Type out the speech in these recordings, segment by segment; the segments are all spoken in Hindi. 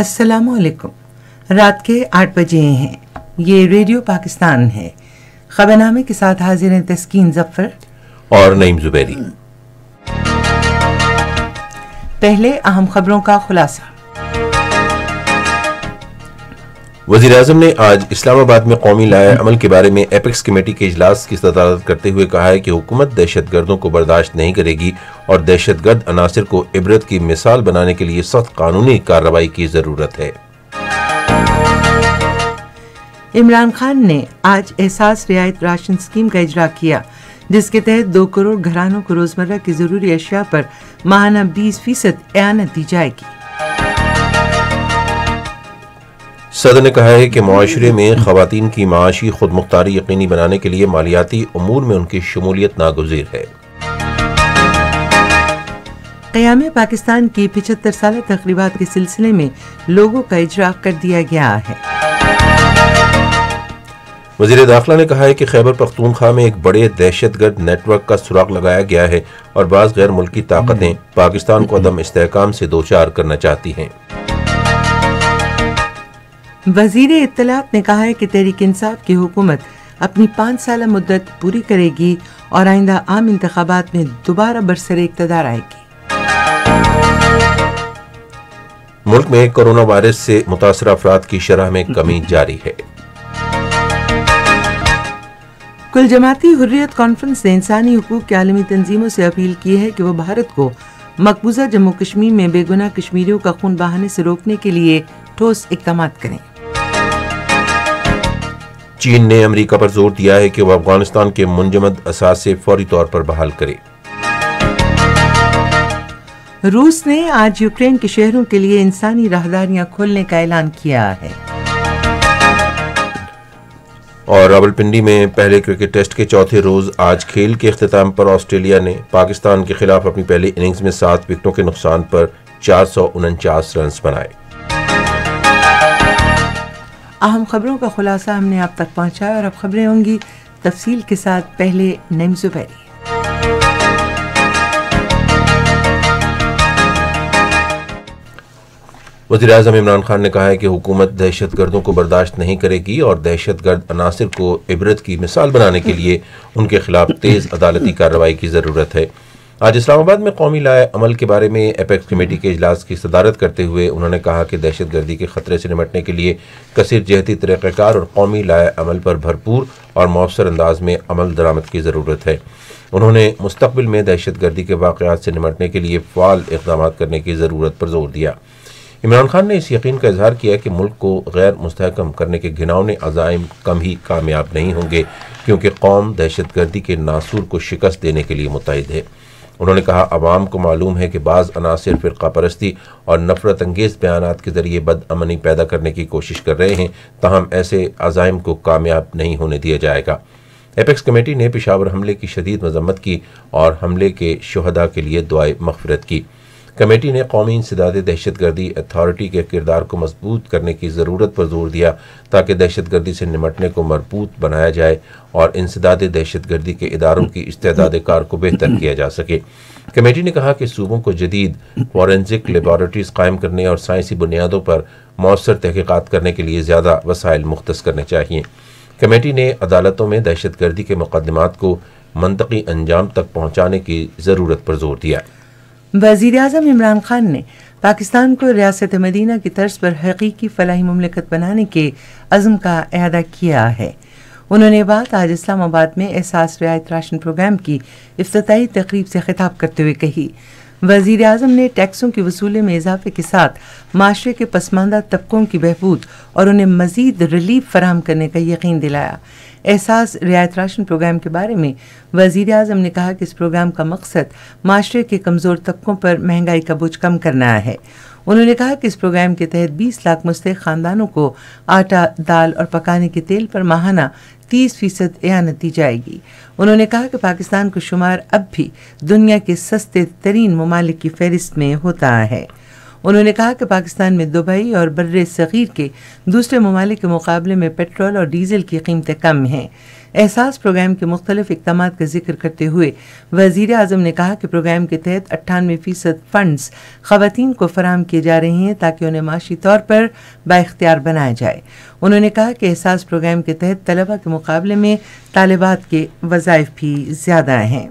अस्सलाम वालेकुम। रात के 8 बजे हैं। ये रेडियो पाकिस्तान है। खबरनामे के साथ हाजिर हैं तस्कीन ज़फ़र और नईम ज़ुबैरी। पहले अहम खबरों का खुलासा। वज़ीर-ए-आज़म ने आज इस्लामाबाद में कौमी लाए अमल के बारे में एपेक्स कमेटी के इजलास की सदारत करते हुए कहा है कि हुकूमत दहशतगर्दों को बर्दाश्त नहीं करेगी और दहशतगर्द अनासर को इबरत की मिसाल बनाने के लिए सख्त कानूनी कार्रवाई की जरूरत है। इमरान खान ने आज एहसास रियायत राशन स्कीम का इजरा किया, जिसके तहत 2 करोड़ घरानों को रोजमर्रा की जरूरी अशिया पर माहाना 20% इनाम दी जाएगी। सदर ने कहा है कि माशरे में ख़वातीन की माशी खुद मुख्तारी यकीनी बनाने के लिए मालियाती उमूर में उनकी शमूलियत नागुज़ीर है। क़याम पाकिस्तान की 75 साल तकरीबात के सिलसिले में लोगों का इजरा कर दिया गया है। वज़ीर दाखिला ने कहा है कि खैबर पख्तूनख्वा में एक बड़े दहशतगर्द नेटवर्क का सुराग लगाया गया है और बाज़ गैर मुल्की ताकतें पाकिस्तान को अदम इस्तेहकाम से दोचार करना चाहती हैं। वज़ीरे इत्तलात ने कहा है कि तहरीक इंसाफ की हुकूमत अपनी 5 साला मुद्दत पूरी करेगी और आइंदा आम इंतखाबात में दोबारा बरसरे इक़्तिदार आएगी। मुल्क में कोरोना वायरस से मुतासर अफराद की शरह में कमी जारी है। कुल जमाती हुर्रियत कॉन्फ्रेंस ने इंसानी हुकूक की आलमी तंजीमों से अपील की है कि वह भारत को मकबूजा जम्मू कश्मीर में बेगुनाह कश्मीरियों का खून बहाने से रोकने के लिए ठोस इक़दाम करें। चीन ने अमेरिका पर जोर दिया है कि वह अफगानिस्तान के मुंजमद असासे फौरी तौर पर बहाल करे। रूस ने आज यूक्रेन के शहरों के लिए इंसानी राहदारियां खोलने का ऐलान किया है। और रावलपिंडी में पहले क्रिकेट टेस्ट के चौथे रोज आज खेल के अख्तिताम पर ऑस्ट्रेलिया ने पाकिस्तान के खिलाफ अपनी पहली इनिंग्स में 7 विकेटों के नुकसान पर 449 रन बनाए। अहम खबरों का खुलासा हमने आप तक पहुंचाया और अब खबरें होंगी तफसील के साथ। पहले नईम ज़ुबैरी। वज़ीर-ए-आज़म इमरान खान ने कहा है कि हुकूमत दहशतगर्दों को बर्दाश्त नहीं करेगी और दहशतगर्द अनासर को इबरत की मिसाल बनाने के लिए उनके खिलाफ तेज़ अदालती कार्रवाई की ज़रूरत है। आज इस्लामाबाद में कौमी लाए अमल के बारे में एपेक्स कमेटी के इजलास की सदारत करते हुए उन्होंने कहा कि दहशतगर्दी के ख़तरे से निपटने के लिए कसीर जहती तरीक़ाकार और कौमी लाए अमल पर भरपूर और मौसर अंदाज में अमल दरामद की ज़रूरत है। उन्होंने मुस्तकबिल में दहशतगर्दी के वाक़यात से निपटने के लिए फ़ाल इक़दाम करने की ज़रूरत पर जोर दिया। इमरान खान ने इस यकीन का इजहार किया कि मुल्क को गैर मुस्तहकम करने के घिनौने अज़ाइम कम ही कामयाब नहीं होंगे, क्योंकि कौम दहशतगर्दी के नासूर को शिकस्त देने के लिए मुतहद है। उन्होंने कहा, अवाम को मालूम है कि बाज़ अनासर फ़िरक़ा परस्ती और नफरत अंगेज़ बयानात के ज़रिए बदअमनी पैदा करने की कोशिश कर रहे हैं, ताहम ऐसे अज़ाइम को कामयाब नहीं होने दिया जाएगा। एपेक्स कमेटी ने पेशावर हमले की शदीद मजम्मत की और हमले के शुहदा के लिए दुआए मग़फ़िरत की। कमेटी ने कौमी इंसदाद दहशतगर्दी अथॉरिटी के किरदार को मजबूत करने की ज़रूरत पर जोर दिया ताकि दहशतगर्दी से निमटने को मरबूत बनाया जाए और इंसदाद दहशतगर्दी के इदारों की इस्तेदाद कार को बेहतर किया जा सके। कमेटी ने कहा कि सूबों को जदीद फॉरेंसिक लेबॉरेटरीज कायम करने और साइंसी बुनियादों पर मौसर तहकीक़ात करने के लिए ज़्यादा वसाइल मुख्तस करने चाहिए। कमेटी ने अदालतों में दहशतगर्दी के मुकदमात को मनतकी अंजाम तक पहुँचाने की ज़रूरत पर जोर दिया। वज़ीर-ए-आज़म इमरान खान ने पाकिस्तान को रियासत मदीना की तर्ज पर हकीकी फलाही मुमलिकत बनाने के अज़म का अहदा किया है। उन्होंने बात आज इस्लामाबाद में एहसास रियायत राशन प्रोग्राम की इफ्तिताही तकरीब से खिताब करते हुए कही। वज़ीर-ए-आज़म ने टैक्सों के वसूले में इजाफे के साथ माशरे के पसमानदा तबकों की बहबूद और उन्हें मज़ीद रिलीफ फराहम करने का यकीन दिलाया। एहसास रियायत राशन प्रोग्राम के बारे में वज़ीर-ए-आज़म ने कहा कि इस प्रोग्राम का मकसद माशरे के कमज़ोर तबकों पर महंगाई का बोझ कम करना है। उन्होंने कहा कि इस प्रोग्राम के तहत 20 लाख मुस्तहक़ ख़ानदानों को आटा, दाल और पकाने के तेल पर माहाना 30% इनामत दी जाएगी। उन्होंने कहा कि पाकिस्तान को शुमार अब भी दुनिया के सस्ते तरीन ममालिक की फहरिस्त में होता है। उन्होंने कहा कि पाकिस्तान में दुबई और बर्रे सग़ीर के दूसरे ममालिक के मुकाबले में पेट्रोल और डीज़ल की कीमतें कम हैं। एहसास प्रोग्राम के मुख्तलिफ इकदाम का जिक्र करते हुए वज़ीर आज़म ने कहा कि प्रोग्राम के तहत 98% फंड्स ख़वातीन को फराहम किए जा रहे हैं ताकि उन्हें माशी तौर पर बाइख्तियार बनाया जाए। उन्होंने कहा कि एहसास प्रोग्राम के तहत तलबा के मुकाबले में तालिबात के वज़ाइफ भी ज़्यादा हैं।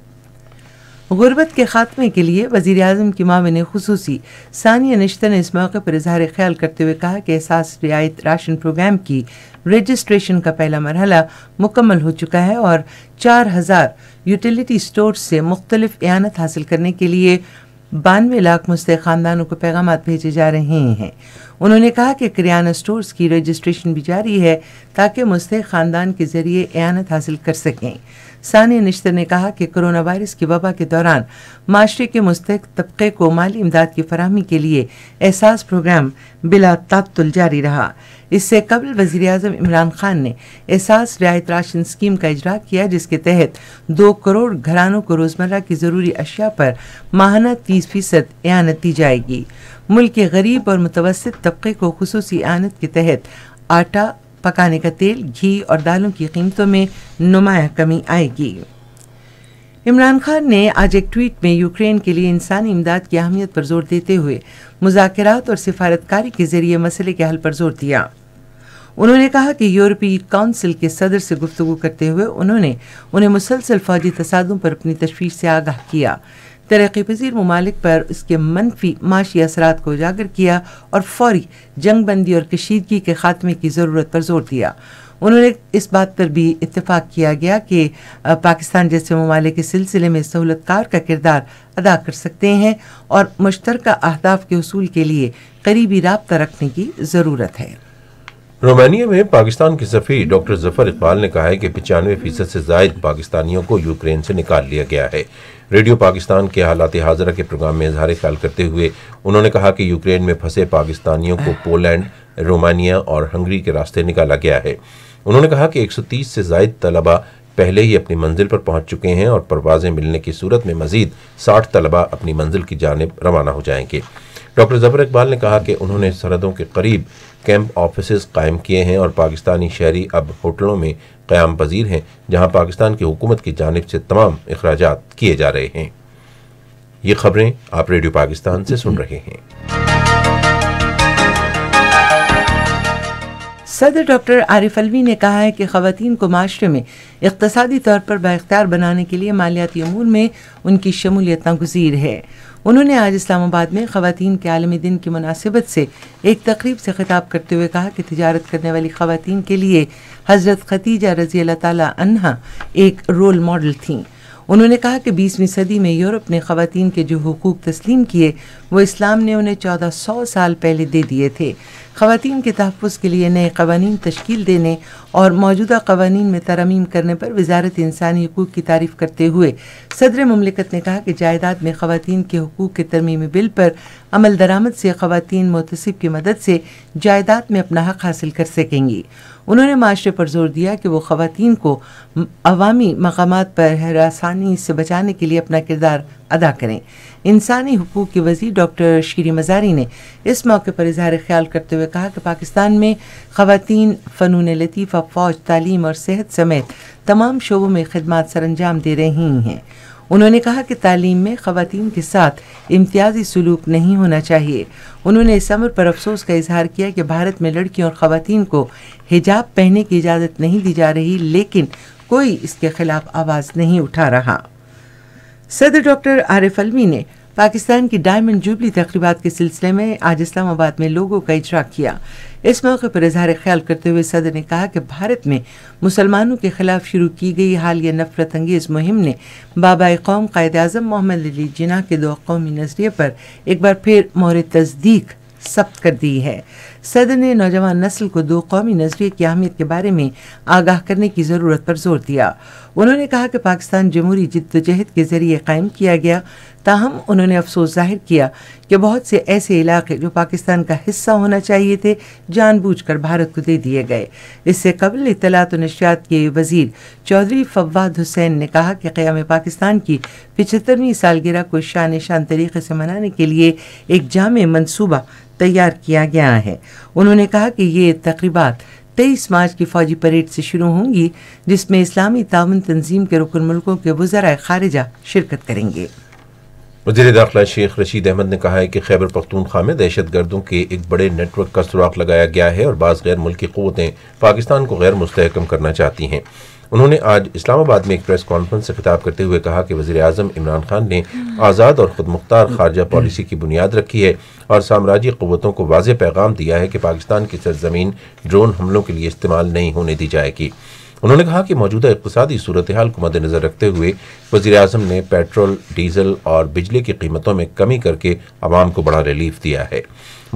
गुर्बत के खात्मे के लिए वज़ीर आज़म की मामिन खुसूसी सानिया निश्तर ने इस मौके पर इजहार ख्याल करते हुए कहा कि एहसास रियायत राशन प्रोग्राम की रजिस्ट्रेशन का पहला मरहला मुकम्मल हो चुका है और 4000 यूटिलिटी स्टोर से मुख्तलिफ एआनत हासिल करने के लिए 92 लाख मुस्तहक़ ख़ानदानों को पैगाम भेजे जा रहे हैं। उन्होंने कहा कि किराना स्टोर्स की रजिस्ट्रेशन भी जारी है ताकि मुस्तहक़ ख़ानदान के ज़रिए एआनत हासिल कर सकें। सानिया निश्तर ने कहा कि कोरोना वायरस की वबा के दौरान माशरे के मुस्तहक़ तबके को माली इमदाद की फराहमी के लिए एहसास प्रोग्राम बिला तातुल जारी रहा। इससे कबल वज़ीर आज़म इमरान खान ने एहसास रियायत राशन स्कीम का इजरा किया जिसके तहत 2 करोड़ घरानों को रोज़मर्रा की ज़रूरी अशिया पर माहाना 30% एआनत दी जाएगी। मुल्क के गरीब और मुतवसत तबके को खुसूसी एआनत के तहत आटा, पकाने का तेल, घी और दालों की कीमतों में नुमाया कमी आएगी। इमरान खान ने आज एक ट्वीट में यूक्रेन के लिए इंसानी इमदाद की अहमियत पर जोर देते हुए मुज़ाकरात और सिफारतकारी के ज़रिए मसले के हल पर जोर दिया। उन्होंने कहा कि यूरोपीय काउंसिल के सदर से गुफ्तगू करते हुए उन्हें मुसलसल फ़ौजी तसादम पर अपनी तशवीश से आगाह किया, तरक्की पजीर ममालिक पर उसके मनफी माशी असरात को उजागर किया और फौरी जंग बंदी और कशीदगी के खात्मे की ज़रूरत पर जोर दिया। उन्होंने इस बात पर भी इत्तफाक किया गया कि पाकिस्तान जैसे ममालिक इस सिलसिले में सहूलतकार का किरदार अदा कर सकते हैं और मुश्तरका अहदाफ के हसूल के लिए करीबी राब्ता रखने की ज़रूरत है। रोमानिया में पाकिस्तान के सफ़ीर डॉक्टर ज़फ़र इक़बाल ने कहा है कि 95% से ज़ायद पाकिस्तानियों को यूक्रेन से निकाल लिया गया है। रेडियो पाकिस्तान के हालात हाजरा के प्रोग्राम में इजहार ख्याल करते हुए उन्होंने कहा कि यूक्रेन में फंसे पाकिस्तानियों को पोलैंड, रोमानिया और हंगरी के रास्ते निकाला गया है। उन्होंने कहा कि 130 से ज़ायद तलबा पहले ही अपनी मंजिल पर पहुंच चुके हैं और परवाज़ें मिलने की सूरत में मज़ीद 60 तलबा अपनी मंजिल की जानिब रवाना हो जाएंगे। डॉक्टर ज़फ़र इक़बाल ने कहा कि उन्होंने सरहदों के करीब कैंप ऑफिस कायम किए हैं और पाकिस्तानी शहरी अब होटलों में क़याम पजीर हैं जहां पाकिस्तान की हुकूमत की जानिब से तमाम इखराजात किए जा रहे हैं। ये खबरें आप रेडियो पाकिस्तान से सुन रहे हैं। सदर डॉक्टर आरिफ अलवी ने कहा है कि ख़वातीन को माशरे में इक़्तिसादी तौर पर बाइख्तियार बनाने के लिए मालियाती अमूर में उनकी शमूलियत नागुज़ीर है। उन्होंने आज इस्लामाबाद में ख़वातीन के आलमी दिन की मुनासिबत से एक तकरीब से ख़िताब करते हुए कहा कि तिजारत करने वाली ख़वातीन के लिए हज़रत ख़दीजा रज़ी अल्लाह ताला अन्हा एक रोल मॉडल थीं। उन्होंने कहा कि 20वीं सदी में यूरोप ने ख़वातीन के जो हुकूक तस्लीम किए वो इस्लाम ने उन्हें 1400 साल पहले दे दिए थे। ख़वातीन के तहफ़्फ़ुज़ के लिए नए क़वानीन तश्कील देने और मौजूदा क़वानीन में तरमीम करने पर वज़ारत इंसानी हकूक़ की तारीफ़ करते हुए सदर मुमलिकत ने कहा कि जायदाद में ख़वातीन के हकूक़ के तरमीमी बिल पर अमल दरामद से ख़वातीन मुतसिब की मदद से जायदाद में अपना हक़ हासिल कर सकेंगी। उन्होंने माशरे पर जोर दिया कि वो ख़वातीन को अवामी मकामात पर हरासानी से बचाने के लिए अपना किरदार अदा करें। इंसानी हुकूक की वज़ीर डॉक्टर शीरीं मज़ारी ने इस मौके पर इजहार ख्याल करते हुए कहा कि पाकिस्तान में ख़वातीन फ़नून लतीफ़ा, फ़ौज, तालीम और सेहत समेत तमाम शोबों में खिदमत सरअंजाम दे रही हैं। उन्होंने कहा कि तालीम में ख़वातीन के साथ इम्तियाजी सलूक नहीं होना चाहिए। उन्होंने इस अमर पर अफसोस का इजहार किया कि भारत में लड़कियों और ख़वातीन को हिजाब पहनने की इजाज़त नहीं दी जा रही, लेकिन कोई इसके खिलाफ आवाज़ नहीं उठा रहा। सदर डॉक्टर आरिफ अलवी ने पाकिस्तान की डायमंड जुबली तकरीबात के सिलसिले में आज इस्लामाबाद में लोगों का इजरा किया। इस मौके पर इजहार ख्याल करते हुए सदर ने कहा कि भारत में मुसलमानों के ख़िलाफ़ शुरू की गई हालिया नफरत अंगेज़ मुहिम ने बाबाए कौम कायद आज़म मोहम्मद अली जिन्ना के दो कौमी नज़रिए पर एक बार फिर मोहर तस्दीक सब्त कर दी है। सदर ने नौजवान नस्ल को दो कौमी नज़रिए की अहमियत के बारे में आगाह करने की ज़रूरत पर जोर दिया। उन्होंने कहा कि पाकिस्तान जमहूरी जिद्दोजहद के ज़रिए कायम किया गया, ताहम उन्होंने अफसोस ज़ाहिर किया कि बहुत से ऐसे इलाके जो पाकिस्तान का हिस्सा होना चाहिए थे जानबूझकर भारत को दे दिए गए। इससे कबल इत्तलात व नशरियात के वज़ीर चौधरी फवाद हुसैन ने कहा कि क़याम पाकिस्तान की 75वीं सालगिरह को शान शान तरीक़े से मनाने के लिए एक जामे मनसूबा तैयार किया गया है। उन्होंने कहा कि ये तकरीबात 23 मार्च की फौजी परेड से शुरू होंगी, जिसमें इस्लामी तावन तंजीम के रुकन मुल्कों के वज़राए खारिजा शिरकत करेंगे। वज़ीर दाखिला शेख रशीद अहमद ने कहा है कि खैबर पख्तूनख्वा में दहशत गर्दों के एक बड़े नेटवर्क का सुराग लगाया गया है और बाज़ गैर मुल्की क़ुव्वतें पाकिस्तान को गैर मुस्तहकम करना चाहती हैं। उन्होंने आज इस्लामाबाद में एक प्रेस कॉन्फ्रेंस से खिताब करते हुए कहा कि वज़ीर आज़म इमरान खान ने आज़ाद और ख़ुद मुख्तार खारजा पॉलिसी की बुनियाद रखी है और साम्राज्य क़ुव्वतों को वाज़े पैगाम दिया है कि पाकिस्तान की सरजमीन ड्रोन हमलों के लिए इस्तेमाल नहीं होने दी जाएगी। उन्होंने कहा कि मौजूदा इक़्तिसादी सूरत-ए-हाल को मद्देनज़र रखते हुए वज़ीर-ए-आज़म ने पेट्रोल, डीज़ल और बिजली की कीमतों में कमी करके आवाम को बड़ा रिलीफ दिया है।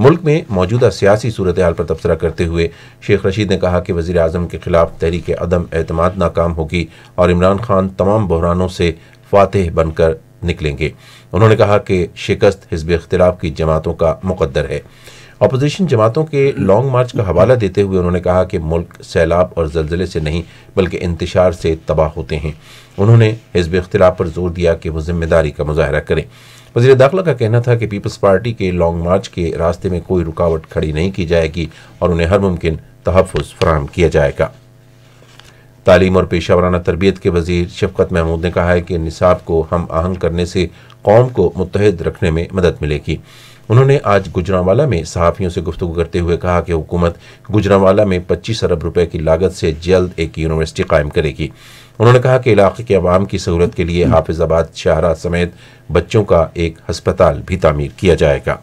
मुल्क में मौजूदा सियासी सूरत-ए-हाल पर तबसरा करते हुए शेख रशीद ने कहा कि वज़ीर-ए-आज़म के खिलाफ तहरीक अदम एतमाद नाकाम होगी और इमरान खान तमाम बहरानों से फातेह बनकर निकलेंगे। उन्होंने कहा कि शिकस्त हिज़्ब इख्तिलाफ की जमातों का मुकद्दर है। अपोजिशन जमातों के लॉन्ग मार्च का हवाला देते हुए उन्होंने कहा कि मुल्क सैलाब और जलजले से नहीं बल्कि इंतशार से तबाह होते हैं। उन्होंने हिज़्ब इख्तिलाफ पर जोर दिया कि वो जिम्मेदारी का मुजाहरा करें। वज़ीर दाखिला का कहना था कि पीपल्स पार्टी के लॉन्ग मार्च के रास्ते में कोई रुकावट खड़ी नहीं की जाएगी और उन्हें हर मुमकिन तहफ़ुज़ फराहम किया जाएगा। तालीम और पेशा वराना तरबियत के वज़ीर शफ़क़त महमूद ने कहा है कि निसाब को हम आहंग करने से कौम को मुतहद रखने में मदद मिलेगी। उन्होंने आज गुजरांवाला में सहाफ़ियों से गुफ्तगू करते हुए कहा कि हुकूमत गुजरांवाला में 25 अरब रुपए की लागत से जल्द एक यूनिवर्सिटी कायम करेगी। उन्होंने कहा कि इलाके के अवाम की सहूलत के लिए हाफिज़ाबाद शाहरा समेत बच्चों का एक हस्पताल भी तामीर किया जाएगा।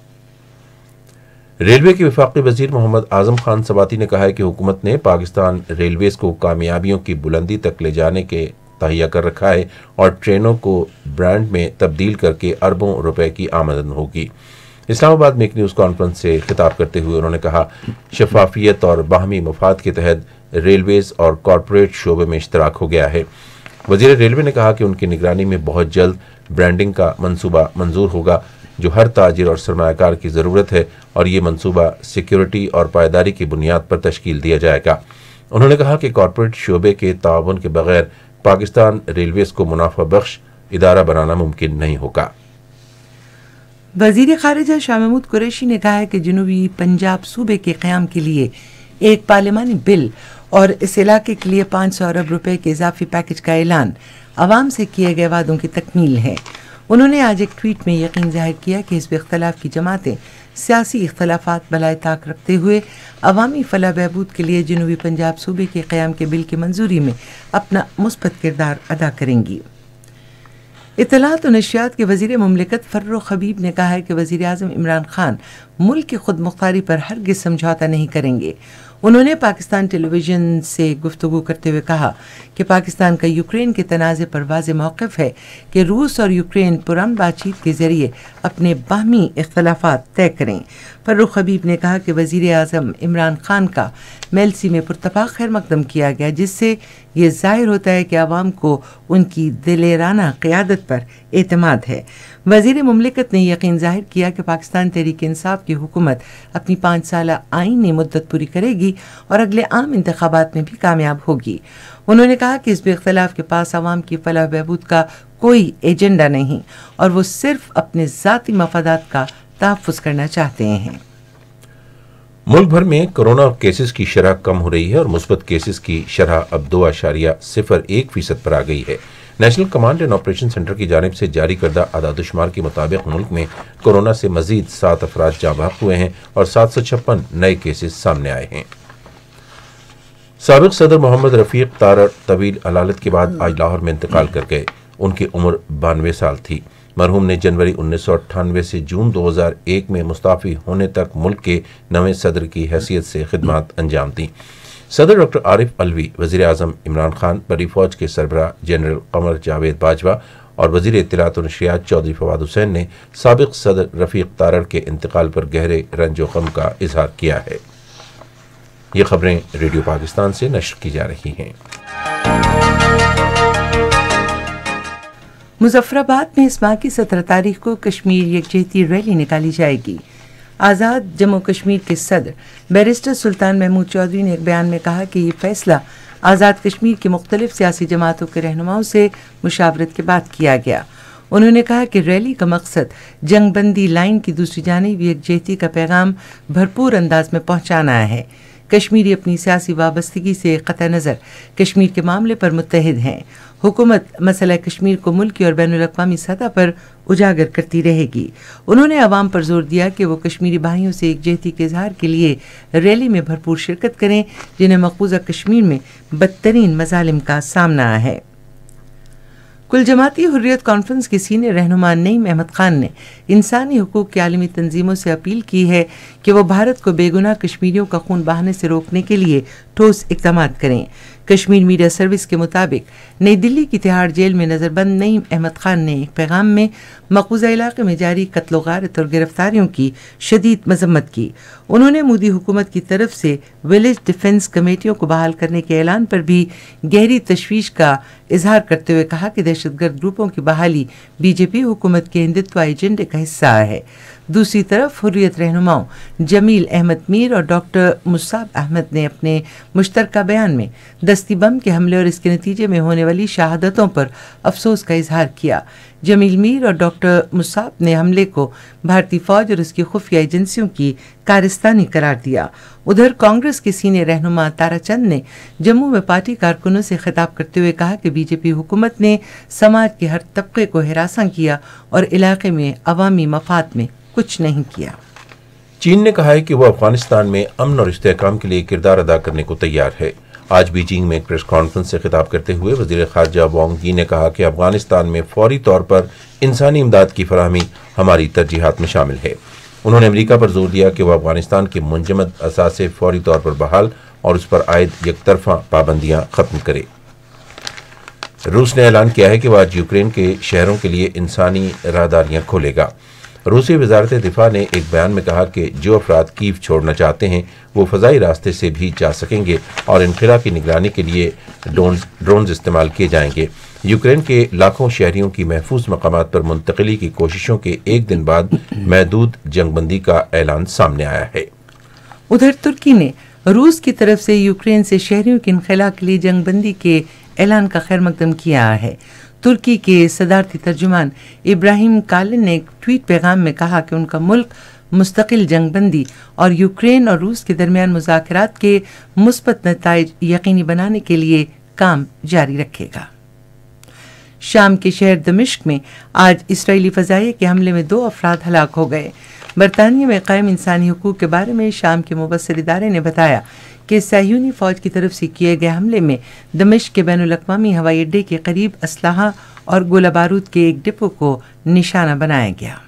रेलवे के वफाकी वज़ीर मोहम्मद आज़म खान सवाती ने कहा है कि हुकूमत ने पाकिस्तान रेलवेज़ को कामयाबियों की बुलंदी तक ले जाने के तहैया कर रखा है और ट्रेनों को ब्रांड में तब्दील करके अरबों रुपए की आमदन होगी। इस्लामाबाद में एक न्यूज़ कॉन्फ्रेंस से खिताब करते हुए उन्होंने कहा, शफाफियत और बाहमी मफाद के तहत रेलवेज़ और कॉरपोरेट शोबे में इश्तराक हो गया है। वज़ीर रेलवे ने कहा कि उनकी निगरानी में बहुत जल्द ब्रांडिंग का मंसूबा मंजूर होगा जो हर ताजिर और सरमायाकार की ज़रूरत है और ये मंसूबा सिक्योरिटी और पायदारी की बुनियाद पर तश्कील दिया जाएगा। उन्होंने कहा कि कॉरपोरेट शोबे के ताउन के बगैर पाकिस्तान रेलवेज़ को मुनाफा बख्श इदारा बनाना मुमकिन नहीं होगा। वज़ीर ख़ारिजा शाह महमूद कुरैशी ने कहा है कि जनूबी पंजाब सूबे के क़याम के लिए एक पार्लिमानी बिल और इस इलाके के लिए 500 अरब रुपए के इजाफी पैकेज का ऐलान आवाम से किए गए वादों की तकमील है। उन्होंने आज एक ट्वीट में यकीन जाहिर किया कि हिज़्ब इख्तिलाफ की जमातें सियासी इख्तिलाफात बलाए ताक रखते हुए अवामी फलाह बहबूद के लिए जनूबी पंजाब सूबे के क़याम के बिल की मंजूरी में अपना मुस्बत किरदार अदा करेंगी। इतलात और नशियात के वज़ीर मुमलिकत फ़र्रुख हबीब ने कहा है कि वज़ीर आज़म इमरान ख़ान मुल्क की खुद मुख्तारी पर हरगिज़ समझौता नहीं करेंगे। उन्होंने पाकिस्तान टेलीविज़न से गुफ्तगू करते हुए कहा कि पाकिस्तान का यूक्रेन के तनाज़े पर वाज़ेह मौक़िफ़ है कि रूस और यूक्रेन पुरान बातचीत के ज़रिए अपने बाहमी इख्तिलाफ़ात तय करें। फ़र्रुख हबीब ने कहा कि वज़ीर आज़म इमरान ख़ान का मेलसी में पुरतफ़ाक़ खैर मकदम किया गया, जिससे ये ज़ाहिर होता है कि आवाम को उनकी दिलेराना क़ियादत पर एतमाद है। वज़ीर मुमलिकत ने यकीन ज़ाहिर किया कि पाकिस्तान तहरीक इंसाफ की हुकूमत अपनी 5 साला आईनी मुद्दत पूरी करेगी और अगले आम इंतखाबात में भी कामयाब होगी। उन्होंने कहा कि हिज़्ब इख्तिलाफ के पास आवाम की फलाह बहबूद का कोई एजेंडा नहीं और वो सिर्फ अपने ज़ाती मफादात का तहफ़्फ़ुज़ करना चाहते हैं। मुल्क भर में कोरोना केसेस की शरह कम हो रही है और मुस्बत केसेस की शरह अब 2.01% पर आ गई है। National command and operation centre की जानिब से जारी करदा आदादोशुमार के मुताबिक मुल्क में कोरोना से मजीद 7 अफराद जांबाज़ हुए हैं और 756 नए केसेस सामने आए हैं। साबिक सदर मोहम्मद रफीक तारर तवील अलालत के बाद आज लाहौर में इंतकाल कर गए। उनकी उम्र 92 साल थी। मरहूम ने जनवरी 1998 से जून 2001 में मुस्ताफ़ी होने तक मुल्क के नवे सदर की हैसियत से खिदमत अंजाम दी। सदर डॉक्टर आरिफ अलवी, वज़ीर आज़म इमरान खान, बड़ी फ़ौज के सरबराह जनरल कमर जावेद बाजवा और वज़ीर इत्तलात व नशरियात चौधरी फवाद हुसैन ने साबिक़ सदर रफ़ीक तारर के इंतकाल पर गहरे रंज व गम का इजहार किया है। ये खबरें रेडियो पाकिस्तान से नश्र की जा रही हैं। मुजफ्फराबाद में इस माह की 17 तारीख को कश्मीर यकजहती रैली निकाली जाएगी। आज़ाद जम्मू कश्मीर के सदर बैरिस्टर सुल्तान महमूद चौधरी ने एक बयान में कहा कि ये फ़ैसला आज़ाद कश्मीर की मुख्तलिफ सियासी जमातों के रहनुमाओं से मुशावरत के बाद किया गया। उन्होंने कहा कि रैली का मकसद जंगबंदी लाइन की दूसरी जानिब यकजहती का पैगाम भरपूर अंदाज में पहुँचाना है। कश्मीरी अपनी सियासी वाबस्तगी से कतई नज़र कश्मीर के मामले पर मुत्तहिद हैं। हुकूमत मसला कश्मीर को मुल्की और बैनुल अक़वामी सतह पर उजागर करती रहेगी। उन्होंने आवाम पर जोर दिया कि वो कश्मीरी भाइयों से एकजहती के इजहार के लिए रैली में भरपूर शिरकत करें, जिन्हें मकबूजा कश्मीर में बदतरीन मजालिम का सामना है। कुल जमाती हुर्रियत कॉन्फ्रेंस के सीनियर रहनुमा नईम अहमद खान ने इंसानी हकूक़ की आलमी तंजीमों से अपील की है कि वह भारत को बेगुनाह कश्मीरियों का खून बहाने से रोकने के लिए ठोस इक़दाम करें। कश्मीर मीडिया सर्विस के मुताबिक नई दिल्ली की तिहाड़ जेल में नज़रबंद नईम अहमद खान ने एक पैगाम में मकबूजा इलाके में जारी कत्लो गारत और गिरफ्तारियों की शदीद मजम्मत की। उन्होंने मोदी हुकूमत की तरफ से विलेज डिफेंस कमेटियों को बहाल करने के ऐलान पर भी गहरी तशवीश का इजहार करते हुए कहा कि दहशतगर्द ग्रुपों की बहाली बीजेपी हुकूमत के हिंदुत्व एजेंडे का हिस्सा है। दूसरी तरफ हुर्रियत रहनुमाओं जमील अहमद मीर और डॉक्टर मुसाब अहमद ने अपने मुश्तरका बयान में दस्ती बम के हमले और इसके नतीजे में होने वाली शहादतों पर अफसोस का इजहार किया। जमील मीर और डॉक्टर मुसाब ने हमले को भारतीय फौज और उसकी खुफिया एजेंसियों की कारस्तानी करार दिया। उधर कांग्रेस के सीनियर रहनुमा तारा चंद ने जम्मू में पार्टी कारकुनों से खिताब करते हुए कहा कि बीजेपी हुकूमत ने समाज के हर तबके को हिरासा किया और इलाके में अवामी मफाद में कुछ नहीं किया। चीन ने कहा है कि वह अफगानिस्तान में अमन और इस्तेहकाम के लिए किरदार अदा करने को तैयार है। आज बीजिंग में एक प्रेस कॉन्फ्रेंस से खिताब करते हुए वज़ीर ख़ारजा वांग यी ने कहा कि अफगानिस्तान में फौरी तौर पर इंसानी इमदाद की फराहमी हमारी तरजीहात में शामिल है। उन्होंने अमरीका पर जोर दिया कि वह अफगानिस्तान के मुंजमद असासे फौरी तौर पर बहाल और उस पर आयद यकतरफा पाबंदियाँ ख़त्म करे। रूस ने ऐलान किया है कि वह आज यूक्रेन के शहरों के लिए इंसानी राहदारियाँ खोलेगा। रूसी वजारत दिफा ने एक बयान में कहा कि जो अफराद कीव छोड़ना चाहते हैं वो फ़ज़ाई रास्ते से भी जा सकेंगे और इनखला की निगरानी के लिए ड्रोन्स इस्तेमाल किए जाएंगे। यूक्रेन के लाखों शहरियों की महफूज मकामात पर मुंतकली की कोशिशों के एक दिन बाद महदूद जंगबंदी का ऐलान सामने आया है। उधर तुर्की ने रूस की तरफ से यूक्रेन से शहरियों के इनखला के लिए जंगबंदी के ऐलान का खैर मकदम किया है। तुर्की के सदारती तर्जुमान इब्राहिम कालिन ने एक ट्वीट पैगाम में कहा कि उनका मुल्क मुस्तकिल जंगबंदी और यूक्रेन और रूस के दरमियान मुज़ाकरात के मुस्बत नताइज यकीनी बनाने के लिए काम जारी रखेगा। शाम के शहर दमिश्क में आज इसराइली फ़ज़ाइये के हमले में 2 अफराद हलाक हो गए। बरतानिया में कायम इंसानी हकूक़ के बारे में शाम के मुबसर इदारे ने बताया कि सहयोनी फ़ौज की तरफ से किए गए हमले में दमिश्क के बैनुल अक़वामी हवाई अड्डे के करीब असलहा और गोला बारूद के एक डिपो को निशाना बनाया गया।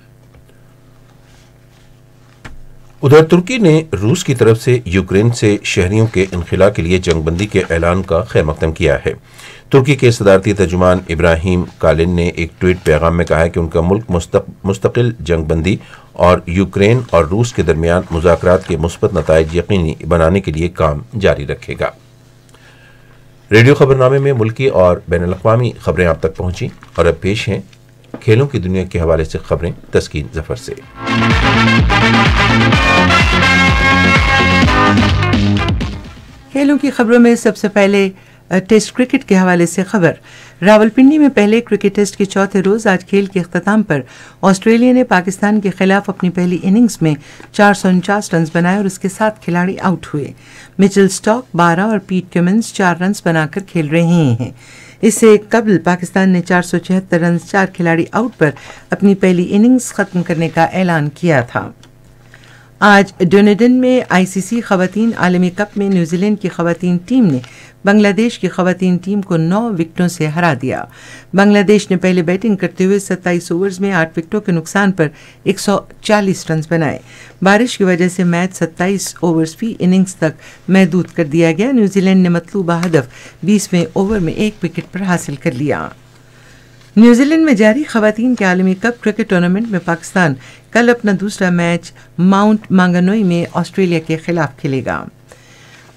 उधर तुर्की ने रूस की तरफ से यूक्रेन से शहरियों के इनखला के लिए जंगबंदी के ऐलान का खैर मकदम किया है। तुर्की के सदारती तर्जुमान इब्राहिम कालिन ने एक ट्वीट पैगाम में कहा है कि उनका मुल्क मुस्तकिल जंगबंदी और यूक्रेन और रूस के दरमियान मुज़ाकरात के मुस्बत नताइज यकीनी बनाने के लिए काम जारी रखेगा। रेडियो खबरनामे में मुल्की और बैनुल-अक़वामी खबरें आप तक पहुँची और अब पेश हैं खेलों की दुनिया के हवाले से खबरें तस्कीन ज़फर से। खेलों की खबरों में सबसे पहले टेस्ट क्रिकेट के हवाले से खबर। रावलपिंडी में पहले क्रिकेट टेस्ट के चौथे रोज़ आज खेल के अख्ताम पर ऑस्ट्रेलिया ने पाकिस्तान के खिलाफ अपनी पहली इनिंग्स में 449 रन बनाए और उसके 7 खिलाड़ी आउट हुए। मिचेल स्टॉक 12 और पीट क्यूमिंस 4 रन बनाकर खेल रहे हैं। इससे कबल पाकिस्तान ने 476 रन 4 खिलाड़ी आउट पर अपनी पहली इनिंग्स ख़त्म करने का ऐलान किया था। आज डोनेडन में ICC खवातीन आलमी कप में न्यूजीलैंड की खवातीन टीम ने बांग्लादेश की खवातीन टीम को 9 विकेटों से हरा दिया। बांग्लादेश ने पहले बैटिंग करते हुए 27 ओवर्स में 8 विकेटों के नुकसान पर 140 रन बनाए। बारिश की वजह से मैच 27 ओवर्स की इनिंग्स तक महदूद कर दिया गया। न्यूजीलैंड ने मतलूबा हदफ 20वें ओवर में 1 विकेट पर हासिल कर लिया। न्यूजीलैंड में जारी खवातीन के आलमी कप क्रिकेट टूर्नामेंट में पाकिस्तान कल अपना दूसरा मैच माउंट मांगनोई में ऑस्ट्रेलिया के खिलाफ खेलेगा।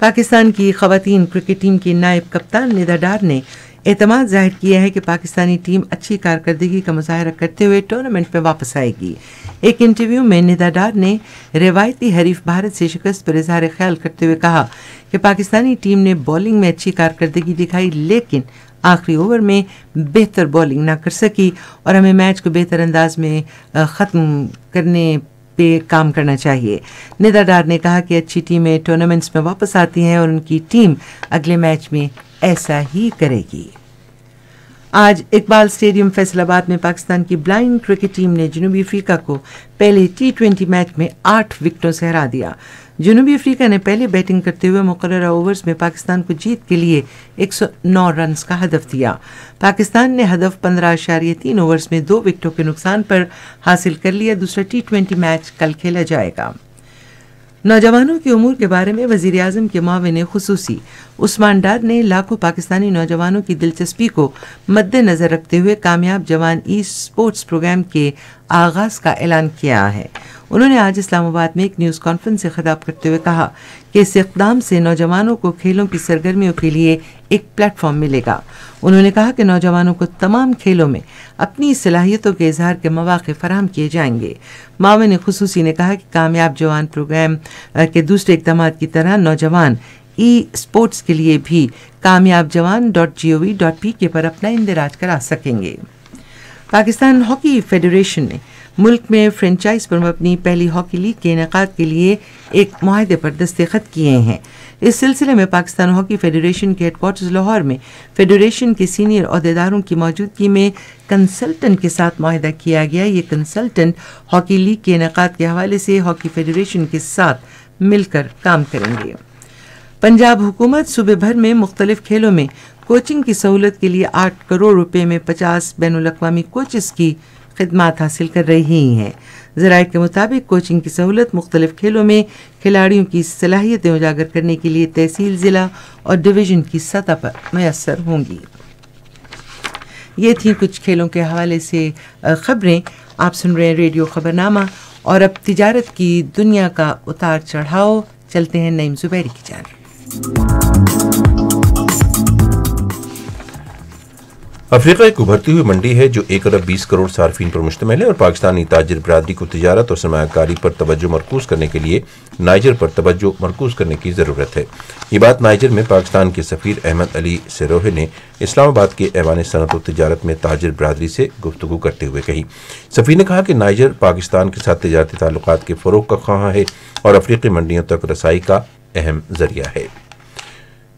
पाकिस्तान की खवातीन क्रिकेट टीम की नायब कप्तान नदेदार ने एतमाद जाहिर किया है कि पाकिस्तानी टीम अच्छी कारकर्दगी का मुजाहरा करते हुए टूर्नामेंट में वापस आएगी। एक इंटरव्यू में नदेदार ने रिवायती हरीफ भारत से शिकस्त पर इजहार ख्याल करते हुए कहा कि पाकिस्तानी टीम ने बॉलिंग में अच्छी कारकर्दगी दिखाई, लेकिन आखिरी ओवर में बेहतर बॉलिंग ना कर सकी और हमें मैच को बेहतर अंदाज में ख़त्म करने पे काम करना चाहिए। निदादार ने कहा कि अच्छी टीमें टूर्नामेंट्स में वापस आती हैं और उनकी टीम अगले मैच में ऐसा ही करेगी। आज इकबाल स्टेडियम फैसलाबाद में पाकिस्तान की ब्लाइंड क्रिकेट टीम ने जनूबी अफ्रीका को पहले T20 मैच में 8 विकेटों से हरा दिया। जनूबी अफ्रीका ने पहले बैटिंग करते हुए मुकर्रर ओवर्स में पाकिस्तान को जीत के लिए 109 रन का हदफ दिया। पाकिस्तान ने हदफ 15.3 ओवर्स में 2 विकेटों के नुकसान पर हासिल कर लिया। दूसरा T20 मैच कल खेला जाएगा। नौजवानों के उमूर के बारे में वज़ीर आज़म के मुआविन खुसूसी उस्मान डार ने लाखों पाकिस्तानी नौजवानों की दिलचस्पी को मद्देनज़र रखते हुए कामयाब जवान ई स्पोर्ट्स प्रोग्राम के आगाज़ का ऐलान किया है। उन्होंने आज इस्लामाबाद में एक न्यूज़ कॉन्फ्रेंस से खिताब करते हुए कहा कि इस इक़दाम से नौजवानों को खेलों की सरगर्मियों के लिए एक प्लेटफॉर्म मिलेगा। उन्होंने कहा कि नौजवानों को तमाम खेलों में अपनी सलाहियतों के इजहार के मौक़े फराहम किए जाएंगे। माविन खुसूसी ने कहा कि कामयाब जवान प्रोग्राम के दूसरे इक़दाम की तरह नौजवान ई स्पोर्ट्स के लिए भी कामयाब जवान .gov.pk पर अपना इंदिराज करा सकेंगे। पाकिस्तान हॉकी फेडरेशन ने मुल्क में फ्रेंचाइज पर अपनी पहली हॉकी लीग के इनेकाद के लिए एक माहदे पर दस्तखत किए हैं। इस सिलसिले में पाकिस्तान हॉकी फेडरेशन के हेडक्वार्टर्स लाहौर में फेडरेशन के सीनियर अहदेदारों की मौजूदगी में कंसल्टेंट के साथ माहदा किया गया। ये कंसल्टेंट हॉकी लीग के इनेकाद के हवाले से हॉकी फेडरेशन के साथ मिलकर काम करेंगे। पंजाब हुकूमत सूबे भर में मुख्तलिफ खेलों में कोचिंग की सहूलत के लिए 8 करोड़ रुपये में 50 बैनुल-अक़वामी कोचेस की खिदमत हासिल कर रही हैं। ज़राए के मुताबिक कोचिंग की सहूलत मुख्तलिफ खेलों में खिलाड़ियों की सलाहियतें उजागर करने के लिए तहसील, ज़िला और डिवीज़न की सतह पर मैसर होंगी। ये थी कुछ खेलों के हवाले से ख़बरें। आप सुन रहे हैं रेडियो ख़बरनामा। और अब तिजारत की दुनिया का उतार चढ़ाव। चलते हैं नईम ज़ुबैरी की जानिब। अफ्रीका एक उभरती हुई मंडी है जो 1 अरब 20 करोड़ सार्फिन पर मुश्तमिल है और पाकिस्तानी ताजिर बरादरी को तिजारत और सरमायाकारी पर तवज्जो मरकूज़ करने के लिए नाइजर पर तवज्जो मरकूज़ करने की ज़रूरत है। ये बात नाइजर में पाकिस्तान के सफ़ीर अहमद अली सिरोहे ने इस्लामाबाद के ऐवान सनत व तिजारत में ताजिर बरादरी से गुफ्तगू करते हुए कही। सफ़ीर ने कहा कि नाइजर पाकिस्तान के साथ तिजारती ताल्लुकात के फ़रोग़ का ख़्वाहां है और अफ्रीकी मंडियों तक रसाई का अहम ज़रिया है।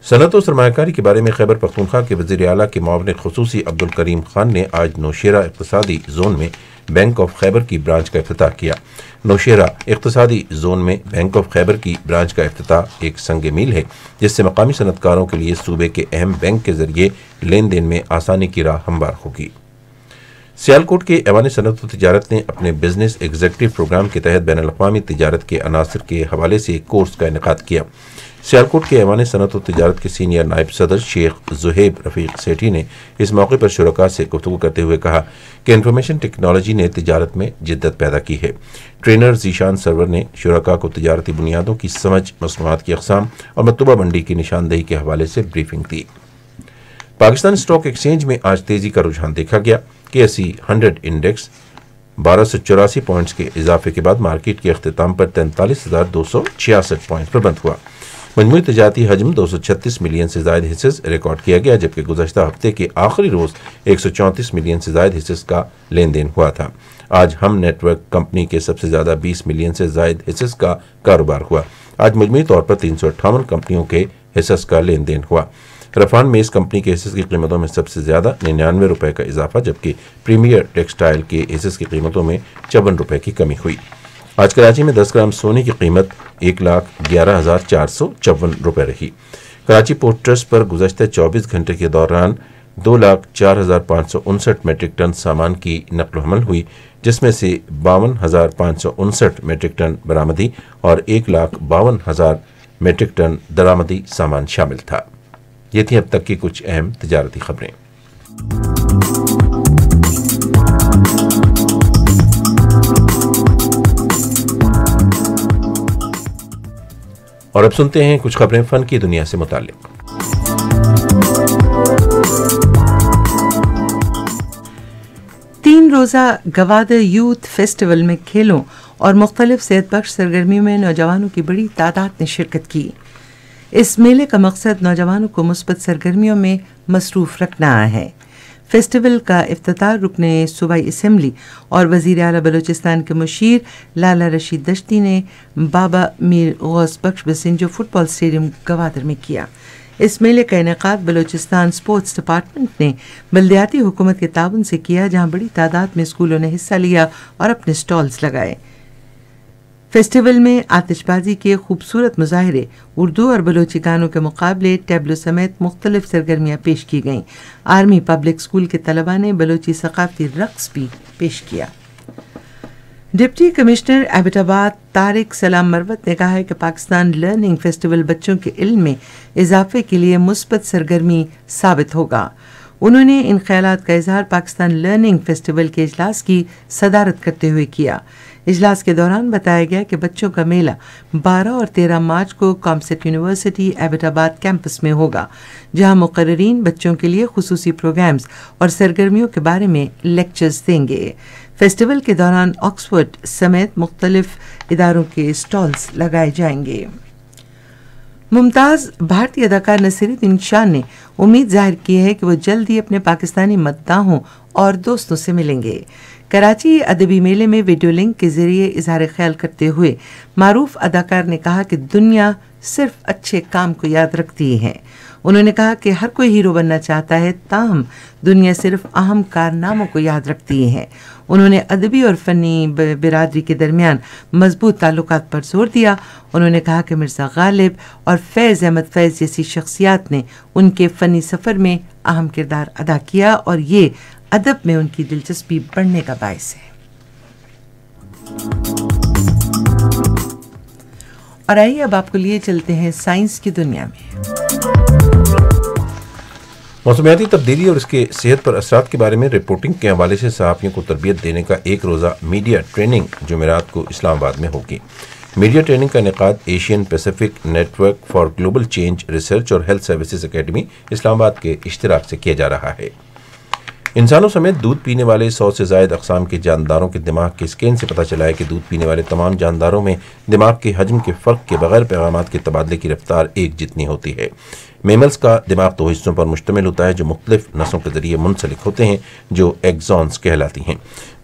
सनत और सरमायाकारी के बारे में खैबर पख्तूनख्वा के वज़ीर आला के मुआविन खुसूसी अब्दुल करीम खान ने आज नौशेरा इक़्तिसादी जोन में बैंक ऑफ खैबर की ब्रांच का इफ्तिताह किया। नौशेरा इक़्तिसादी जोन में बैंक ऑफ खैबर की ब्रांच का इफ्तिताह एक संग मील है जिससे मकामी सनतकारों के लिए सूबे के अहम बैंक के जरिए लेन देन में आसानी की राह हमवार होगी। सियालकोट के ऐवान सनत व तिजारत ने अपने बिजनेस एग्जीक्यूटिव प्रोग्राम के तहत बैनुल-अक़वामी तिजारत के अनासर के हवाले से एक कोर्स का इनेकाद किया। सियालकोट के ऐवान सनत व तिजारत के सीनियर नायब सदर शेख जुहेब रफ़ीक सेठी ने इस मौके पर शुरका से गुफ्तगू करते हुए कहा कि इंफॉर्मेशन टेक्नोलॉजी ने तिजारत में जिद्दत पैदा की है। ट्रेनर जीशान सरवर ने शुरका को तिजारती बुनियादों की समझ, मसनूआत की अक़साम और मतलूबा मंडी की निशानदेही के हवाले से ब्रीफिंग दी। पाकिस्तान स्टॉक एक्सचेंज में आज तेज़ी का रुझान देखा गया। KSE 100 इंडेक्स 1284 पॉइंट्स के इजाफे के बाद मार्केट के अख्तिताम पर 43,266 पॉइंट्स पर बंद हुआ। मजमूई तिजारती हजम 236 मिलियन से ज्यादा हिस्सेस रिकॉर्ड किया गया, जबकि गुज़श्ता हफ्ते के आखिरी रोज़ 134 मिलियन से ज्यादा हिस्सेस का लेन देन हुआ था। आज हम नेटवर्क कंपनी के सबसे ज़्यादा 20 मिलियन से ज्यादा हिस्सेस का कारोबार हुआ। आज मजमूई तौर पर 358 कंपनियों के हिस्सेस का लेन देन हुआ। रफान में इस कंपनी के हिस्सेस की कीमतों में सबसे ज़्यादा 99 रुपये का इजाफा, जबकि प्रीमियर टेक्सटाइल के हिस्सेस की कीमतों में 54 रुपये की कमी हुई। आज कराची में 10 ग्राम सोने की कीमत 1,11,454 रुपये रही। कराची पोर्ट ट्रस्ट पर गुज़श्ता 24 घंटे के दौरान 2,04,559 मेट्रिक टन सामान की नकल हमल हुई, जिसमें से 52,559 मेट्रिक टन बरामदी और 1,52,000 मेट्रिक टन दरामदी सामान शामिल था। ये थी अब तक की कुछ अहम तजारती खबरें। और अब सुनते हैं कुछ खबरें फन की दुनिया से मुताल्लिक। तीन रोजा गवादर यूथ फेस्टिवल में खेलों और मुख्तलिफ सेहत बख्श सरगर्मियों में नौजवानों की बड़ी तादाद ने शिरकत की। इस मेले का मकसद नौजवानों को मुस्बत सरगर्मियों में मसरूफ़ रखना है। फेस्टिवल का इफ्तिताह रुकने सूबाई असम्बली और वज़ीर आला बलूचिस्तान के मुशीर लाला रशीद दश्ती ने बाबा मीर गौस बख्श बिसेंजो फुटबॉल स्टेडियम गवादर में किया। इस मेले का इनेकाद बलूचिस्तान स्पोर्ट्स डिपार्टमेंट ने बलदियाती हुकूमत के ताबन से किया, जहाँ बड़ी तादाद में स्कूलों ने हिस्सा लिया और अपने स्टॉल्स लगाए। फेस्टिवल में आतिशबाजी के खूबसूरत मुजाहरे, उर्दू और बलोची गानों के मुकाबले, टैबलो समेत मुख्तलिफ सरगर्मियाँ पेश की गईं। आर्मी पब्लिक स्कूल के तलबा ने बलोची सकाफती रक्स भी पेश किया। डिप्टी कमिश्नर एबटाबाद तारिक सलाम मरवत ने कहा है कि पाकिस्तान लर्निंग फेस्टिवल बच्चों के इल्म में इजाफे के लिए मुस्बत सरगर्मी साबित होगा। उन्होंने इन ख्यालात का इजहार पाकिस्तान लर्निंग फेस्टिवल के इजलास की सदारत करते हुए किया। इजलास के दौरान बताया गया कि बच्चों का मेला 12 और 13 मार्च को कॉमसेट यूनिवर्सिटी एबटाबाद कैंपस में होगा, जहां मुकर्रिरीन बच्चों के लिए खुसूसी प्रोग्राम्स और सरगर्मियों के बारे में लेक्चर्स देंगे। फेस्टिवल के दौरान ऑक्सफोर्ड समेत मुख्तलिफ इदारों के स्टॉल्स लगाए जाएंगे। मुमताज़ भारतीय अदाकार नसीरुद्दीन शाह ने उम्मीद जाहिर की है कि वो जल्द ही अपने पाकिस्तानी मतदाताओं और दोस्तों से मिलेंगे। कराची अदबी मेले में वीडियो लिंक के जरिए इजहार ख्याल करते हुए मारूफ अदाकार ने कहा कि दुनिया सिर्फ अच्छे काम को याद रखती है। उन्होंने कहा कि हर कोई हीरो बनना चाहता है, ताहम दुनिया सिर्फ अहम कारनामों को याद रखती है। उन्होंने अदबी और फ़नी बिरादरी के दरमियान मजबूत ताल्लुकात पर जोर दिया। उन्होंने कहा कि मिर्ज़ा गालिब और फैज़ अहमद फैज़ जैसी शख्सियात ने उनके फ़नी सफ़र में अहम किरदार अदा किया और ये अदब में उनकी दिलचस्पी बढ़ने का बायस है। और आइए अब आपको लिए चलते हैं साइंस की दुनिया में। मौसमियाती तब्दीली और इसके सेहत पर असरात के बारे में रिपोर्टिंग के हवाले से सहाफ़ियों को तरबियत देने का एक रोज़ा मीडिया ट्रेनिंग जुमेरात को इस्लामाबाद में होगी। मीडिया ट्रेनिंग का इनेकाद Asian Pacific network for global change research और हेल्थ सर्विसेज अकेडमी इस्लामाबाद के इश्तराक से किया जा रहा है। इंसानों समेत दूध पीने वाले 100 से ज़ायद अक़साम के जानदारों के दिमाग के स्कैन से पता चला है कि दूध पीने वाले तमाम जानदारों में दिमाग के हजम के फ़र्क के बगैर पैगामात के तबादले की रफ्तार एक जितनी होती है। मेमल्स का दिमाग दो हिस्सों पर मुश्तमिल होता है जो मुख्तलिफ नसों के ज़रिए मुंसलिक होते हैं जो एग्जॉन्स कहलाती हैं।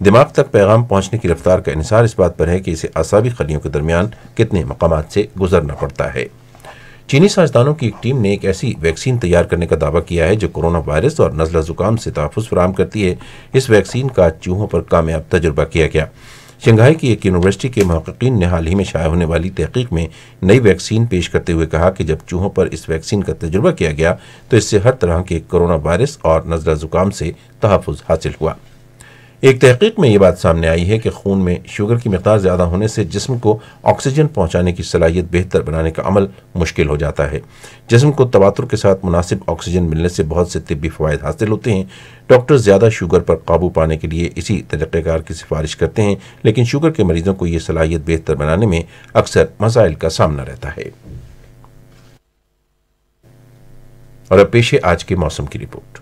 दिमाग तक पैगाम पहुँचने की रफ्तार का इन्सार इस बात पर है कि इसे असाबी खलियों के दरमियान कितने मकामात से गुजरना पड़ता है। चीनी साइंसदानों की एक टीम ने एक ऐसी वैक्सीन तैयार करने का दावा किया है जो कोरोना वायरस और नज़ला ज़ुकाम से तहफ़ुज़ फराहम करती है। इस वैक्सीन का चूहों पर कामयाब तजुर्बा किया गया। शंघाई की एक यूनिवर्सिटी के महक़्क़ीन ने हाल ही में शाया होने वाली तहक़ीक़ में नई वैक्सीन पेश करते हुए कहा कि जब चूहों पर इस वैक्सीन का तजुर्बा किया गया तो इससे हर तरह के कोरोना वायरस और नज़ला ज़ुकाम से तहफ़ुज़ हासिल हुआ। एक तहक़ीक़ में ये बात सामने आई है कि खून में शुगर की मक़दार ज़्यादा होने से जिस्म को ऑक्सीजन पहुँचाने की सलाहियत बेहतर बनाने का अमल मुश्किल हो जाता है। जिस्म को तवातुर के साथ मुनासिब ऑक्सीजन मिलने से बहुत से तिब्बी फ़वायद हासिल होते हैं। डॉक्टर ज़्यादा शुगर पर काबू पाने के लिए इसी तरीक़ेकार की सिफारिश करते हैं, लेकिन शुगर के मरीज़ों को ये सलाहियत बेहतर बनाने में अक्सर मसाइल का सामना रहता है। और अब पेश है आज के मौसम की रिपोर्ट।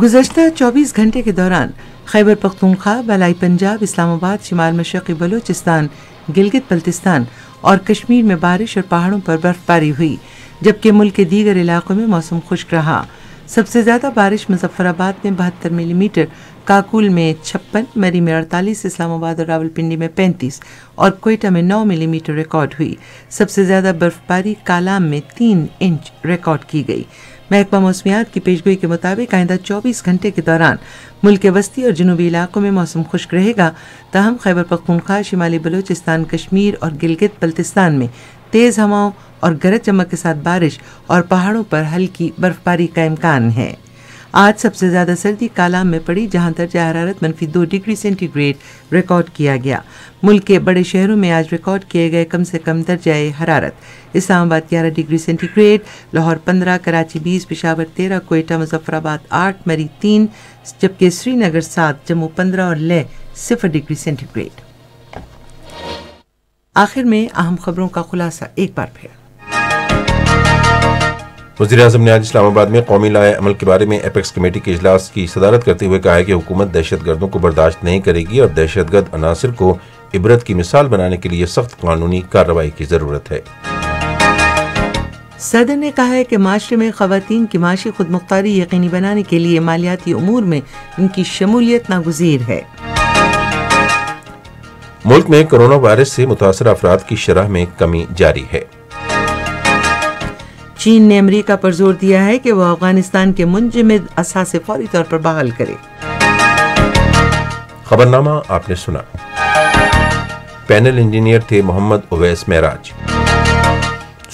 गुज़श्ता 24 घंटे के दौरान खैबर पख्तूनख्वा, बलाई पंजाब, इस्लामाबाद, शिमाल मशरक़ी बलूचिस्तान, गिलगित बल्तिस्तान और कश्मीर में बारिश और पहाड़ों पर बर्फबारी हुई, जबकि मुल्क के दीगर इलाकों में मौसम खुश्क रहा। सबसे ज़्यादा बारिश मुजफ्फराबाद में 72 मिलीमीटर, काकुल में 56, मरी में 48, इस्लामाबाद और रावलपिंडी में 35 और कोयटा में 9 मिलीमीटर रिकॉर्ड हुई। सबसे ज़्यादा बर्फबारी कालाम में 3 इंच रिकॉर्ड की गई। महकमा मौसमियात की पेशगोई के मुताबिक आइंदा 24 घंटे के दौरान मुल्क के वस्ती और जनूबी इलाकों में मौसम खुश्क रहेगा, ताहम खैबर पख्तूनख्वा, शिमाली बलूचिस्तान, कश्मीर और गिलगित बल्तिस्तान में तेज़ हवाओं और गरज चमक के साथ बारिश और पहाड़ों पर हल्की बर्फबारी का इम्कान है। आज सबसे ज़्यादा सर्दी कालाम में पड़ी, जहाँ दर्जा हरारत -2 डिग्री सेंटीग्रेड रिकॉर्ड किया गया। मुल्क के बड़े शहरों में आज रिकॉर्ड किए गए कम से कम दर्जा हरारत इस्लामाबाद 11 डिग्री सेंटीग्रेड, लाहौर 15, कराची 20, पेशावर 13, कोयटा मुजफ्फराबाद 8, मरी 3, जबकि श्रीनगर 7, जम्मू 15 और लेह 0 डिग्री सेंटीग्रेड। आखिर में अहम खबरों का खुलासा एक बार फिर। वज़ीर आज़म ने आज इस्लामाबाद में कौमी लाए अमल के बारे में एपेक्स कमेटी के इजलास की सदारत करते हुए कहा है कि हुकूमत दहशतगर्दों को बर्दाश्त नहीं करेगी और दहशतगर्द अनासर को इबरत की मिसाल बनाने के लिए सख्त कानूनी कार्रवाई की ज़रूरत है। सदर ने कहा है कि माशरे में ख़वातीन की माशी खुद मुख्तारी यकीनी बनाने के लिए मालियाती उमूर में इनकी शमूलियत नागुज़ीर है। मुल्क में कोरोना वायरस से मुतासर अफराद की शरह में कमी जारी है। चीन ने अमरीका पर जोर दिया है कि वह अफगानिस्तान के मुंजमद असा से फौरी तौर पर बहाल करे। खबरनामा आपने सुना। पैनल इंजीनियर थे मोहम्मद ओवैस महराज,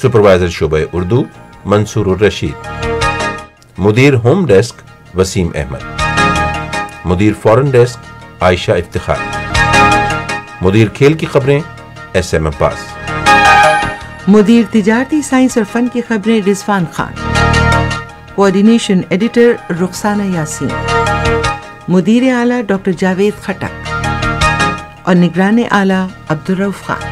सुपरवाइजर शोबे उर्दू मंसूर रशीद, मुदीर होम डेस्क वसीम अहमद, मुदीर फॉरेन डेस्क आयशा इफ्तिखार, मुदीर खेल की खबरें एस एम अब्बास, मुदीर तिजारती साइंस और फन की खबरें रिजवान खान, कोऑर्डिनेशन एडिटर रुखसाना यासीन, मुदीर आला डॉक्टर जावेद खटक और निगरान आला अब्दुर्रऊफ खान।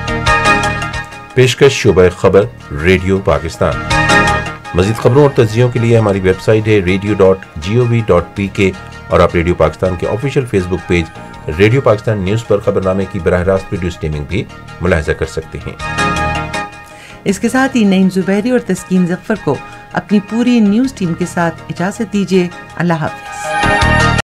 पेशकश शोबा खबर रेडियो पाकिस्तान। मजीद खबरों और तज्जियों के लिए हमारी वेबसाइट है radio.gov.pk और आप रेडियो पाकिस्तान के official Facebook page radio Pakistan news पर खबरनामे की बराह रास्त वीडियो स्ट्रीमिंग भी मुलाहिजा कर सकते हैं। इसके साथ ही नईम जुबैरी और तस्कीन जफर को अपनी पूरी न्यूज़ टीम के साथ इजाज़त दीजिए। अल्लाह हाफ़िज़।